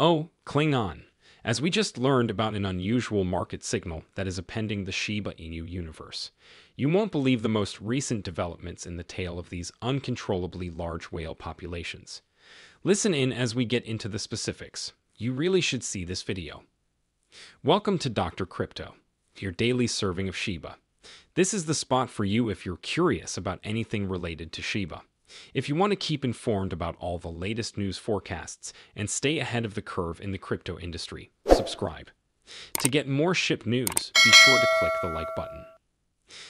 Oh, cling on, as we just learned about an unusual market signal that is appending the Shiba Inu universe. You won't believe the most recent developments in the tale of these uncontrollably large whale populations. Listen in as we get into the specifics. You really should see this video. Welcome to Dr. Crypto, your daily serving of Shiba. This is the spot for you if you're curious about anything related to Shiba. If you want to keep informed about all the latest news forecasts and stay ahead of the curve in the crypto industry, subscribe. To get more SHIB news, be sure to click the like button.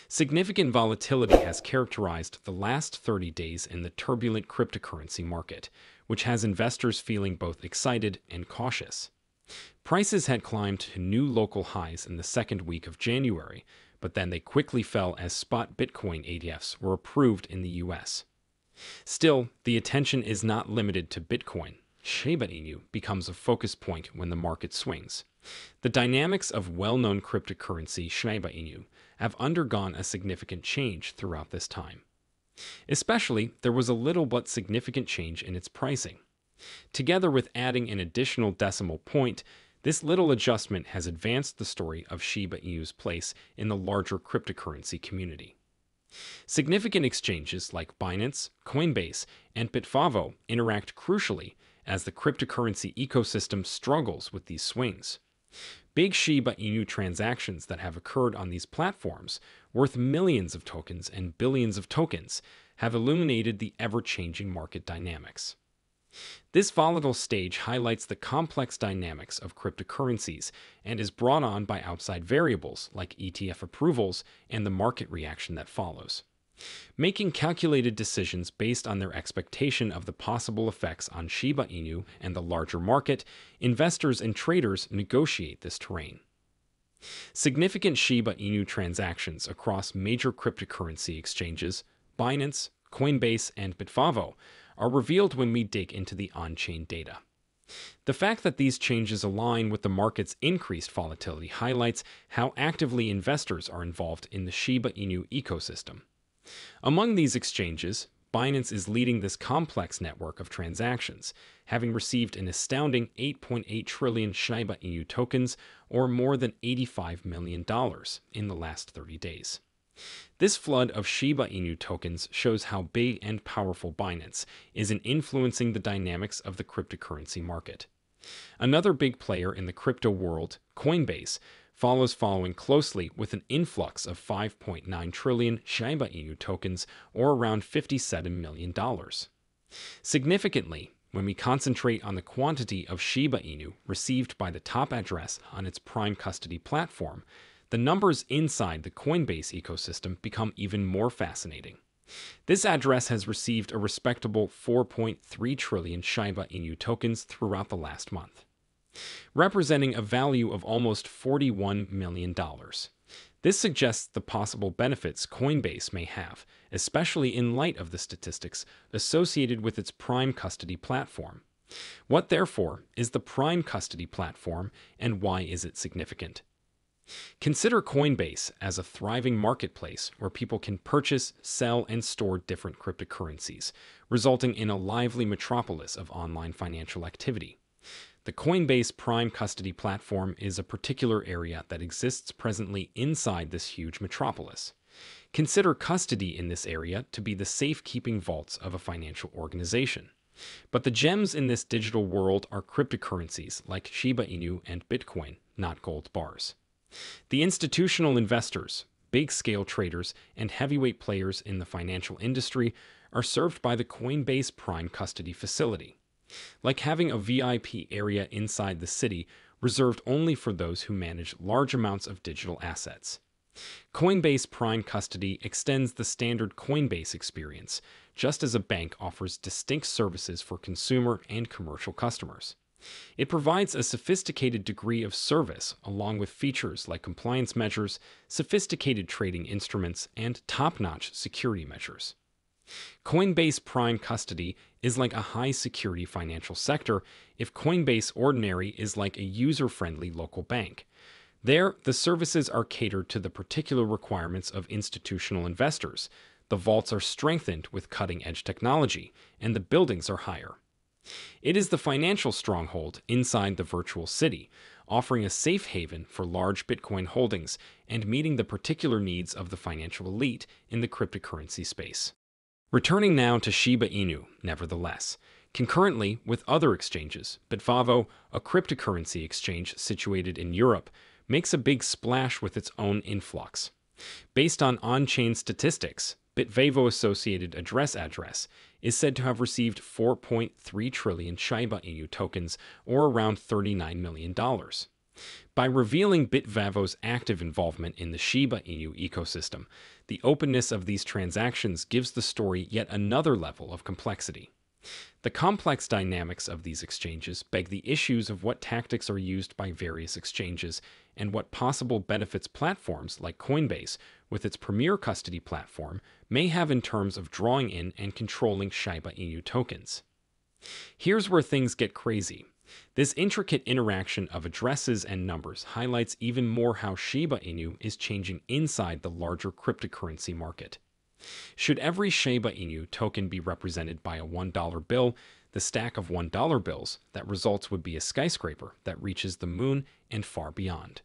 Significant volatility has characterized the last 30 days in the turbulent cryptocurrency market, which has investors feeling both excited and cautious. Prices had climbed to new local highs in the second week of January, but then they quickly fell as spot Bitcoin ETFs were approved in the US. Still, the attention is not limited to Bitcoin. Shiba Inu becomes a focus point when the market swings. The dynamics of well-known cryptocurrency Shiba Inu have undergone a significant change throughout this time. Especially, there was a little but significant change in its pricing. Together with adding an additional decimal point, this little adjustment has advanced the story of Shiba Inu's place in the larger cryptocurrency community. Significant exchanges like Binance, Coinbase, and Bitvavo interact crucially as the cryptocurrency ecosystem struggles with these swings. Big Shiba Inu transactions that have occurred on these platforms, worth millions of tokens and billions of tokens, have illuminated the ever-changing market dynamics. This volatile stage highlights the complex dynamics of cryptocurrencies and is brought on by outside variables like ETF approvals and the market reaction that follows. Making calculated decisions based on their expectation of the possible effects on Shiba Inu and the larger market, investors and traders negotiate this terrain. Significant Shiba Inu transactions across major cryptocurrency exchanges, Binance, Coinbase, and Bitvavo, are revealed when we dig into the on-chain data. The fact that these changes align with the market's increased volatility highlights how actively investors are involved in the Shiba Inu ecosystem. Among these exchanges, Binance is leading this complex network of transactions, having received an astounding 8.8 trillion Shiba Inu tokens, or more than $85 million, in the last 30 days. This flood of Shiba Inu tokens shows how big and powerful Binance is in influencing the dynamics of the cryptocurrency market. Another big player in the crypto world, Coinbase, following closely with an influx of 5.9 trillion Shiba Inu tokens, or around $57 million. Significantly, when we concentrate on the quantity of Shiba Inu received by the top address on its Prime custody platform, the numbers inside the Coinbase ecosystem become even more fascinating. This address has received a respectable 4.3 trillion Shiba Inu tokens throughout the last month, representing a value of almost $41 million. This suggests the possible benefits Coinbase may have, especially in light of the statistics associated with its Prime custody platform. What, therefore, is the Prime custody platform, and why is it significant? Consider Coinbase as a thriving marketplace where people can purchase, sell, and store different cryptocurrencies, resulting in a lively metropolis of online financial activity. The Coinbase Prime custody platform is a particular area that exists presently inside this huge metropolis. Consider custody in this area to be the safekeeping vaults of a financial organization. But the gems in this digital world are cryptocurrencies like Shiba Inu and Bitcoin, not gold bars. The institutional investors, big-scale traders, and heavyweight players in the financial industry are served by the Coinbase Prime custody facility, like having a VIP area inside the city reserved only for those who manage large amounts of digital assets. Coinbase Prime custody extends the standard Coinbase experience, just as a bank offers distinct services for consumer and commercial customers. It provides a sophisticated degree of service along with features like compliance measures, sophisticated trading instruments, and top-notch security measures. Coinbase Prime custody is like a high-security financial sector if Coinbase Ordinary is like a user-friendly local bank. There, the services are catered to the particular requirements of institutional investors, the vaults are strengthened with cutting-edge technology, and the buildings are higher. It is the financial stronghold inside the virtual city, offering a safe haven for large Bitcoin holdings and meeting the particular needs of the financial elite in the cryptocurrency space. Returning now to Shiba Inu, nevertheless, concurrently with other exchanges, Bitvavo, a cryptocurrency exchange situated in Europe, makes a big splash with its own influx. Based on on-chain statistics, Bitvavo-associated address is said to have received 4.3 trillion Shiba Inu tokens, or around $39 million. By revealing Bitvavo's active involvement in the Shiba Inu ecosystem, the openness of these transactions gives the story yet another level of complexity. The complex dynamics of these exchanges beg the issues of what tactics are used by various exchanges and what possible benefits platforms like Coinbase, with its premier custody platform, may have in terms of drawing in and controlling Shiba Inu tokens. Here's where things get crazy. This intricate interaction of addresses and numbers highlights even more how Shiba Inu is changing inside the larger cryptocurrency market. Should every Shiba Inu token be represented by a $1 bill, the stack of $1 bills that results would be a skyscraper that reaches the moon and far beyond.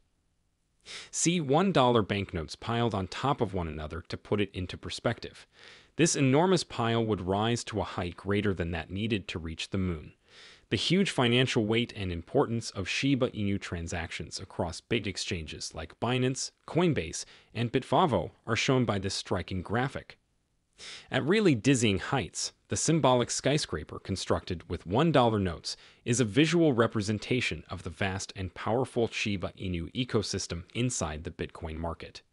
See $1 banknotes piled on top of one another to put it into perspective. This enormous pile would rise to a height greater than that needed to reach the moon. The huge financial weight and importance of Shiba Inu transactions across big exchanges like Binance, Coinbase, and Bitvavo are shown by this striking graphic. At really dizzying heights, the symbolic skyscraper constructed with $1 notes is a visual representation of the vast and powerful Shiba Inu ecosystem inside the Bitcoin market.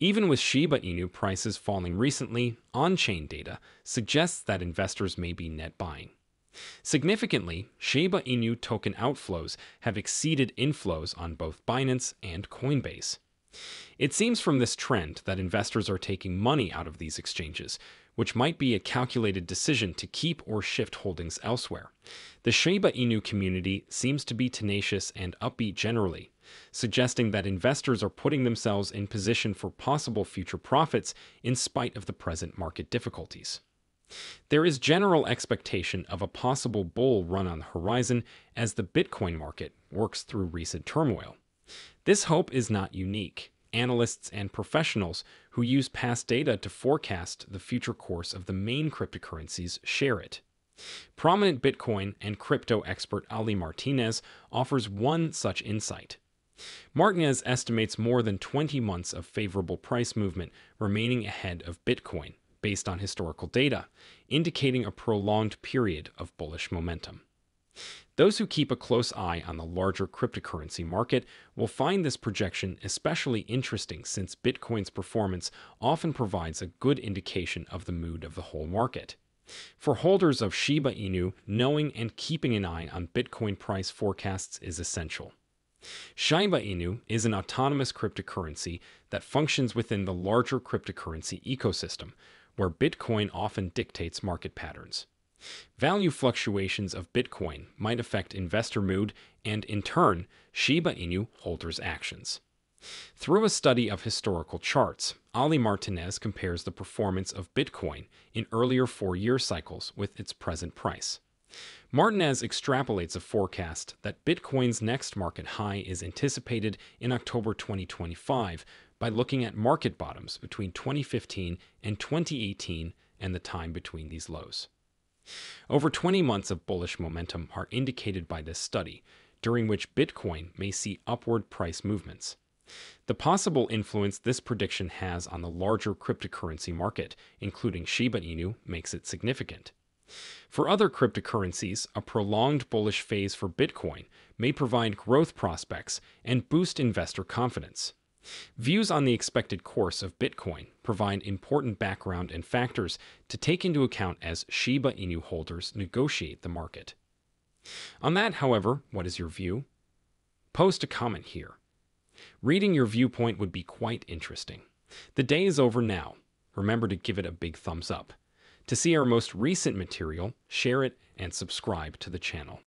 Even with Shiba Inu prices falling recently, on-chain data suggests that investors may be net buying. Significantly, Shiba Inu token outflows have exceeded inflows on both Binance and Coinbase. It seems from this trend that investors are taking money out of these exchanges, which might be a calculated decision to keep or shift holdings elsewhere. The Shiba Inu community seems to be tenacious and upbeat generally, suggesting that investors are putting themselves in position for possible future profits in spite of the present market difficulties. There is general expectation of a possible bull run on the horizon as the Bitcoin market works through recent turmoil. This hope is not unique. Analysts and professionals who use past data to forecast the future course of the main cryptocurrencies share it. Prominent Bitcoin and crypto expert Ali Martinez offers one such insight. Martinez estimates more than 20 months of favorable price movement remaining ahead of Bitcoin, based on historical data, indicating a prolonged period of bullish momentum. Those who keep a close eye on the larger cryptocurrency market will find this projection especially interesting, since Bitcoin's performance often provides a good indication of the mood of the whole market. For holders of Shiba Inu, knowing and keeping an eye on Bitcoin price forecasts is essential. Shiba Inu is an autonomous cryptocurrency that functions within the larger cryptocurrency ecosystem, where Bitcoin often dictates market patterns. Value fluctuations of Bitcoin might affect investor mood and, in turn, Shiba Inu holders' actions. Through a study of historical charts, Ali Martinez compares the performance of Bitcoin in earlier four-year cycles with its present price. Martinez extrapolates a forecast that Bitcoin's next market high is anticipated in October 2025, by looking at market bottoms between 2015 and 2018 and the time between these lows. Over 20 months of bullish momentum are indicated by this study, during which Bitcoin may see upward price movements. The possible influence this prediction has on the larger cryptocurrency market, including Shiba Inu, makes it significant. For other cryptocurrencies, a prolonged bullish phase for Bitcoin may provide growth prospects and boost investor confidence. Views on the expected course of Bitcoin provide important background and factors to take into account as Shiba Inu holders negotiate the market. On that, however, what is your view? Post a comment here. Reading your viewpoint would be quite interesting. The day is over now. Remember to give it a big thumbs up. To see our most recent material, share it and subscribe to the channel.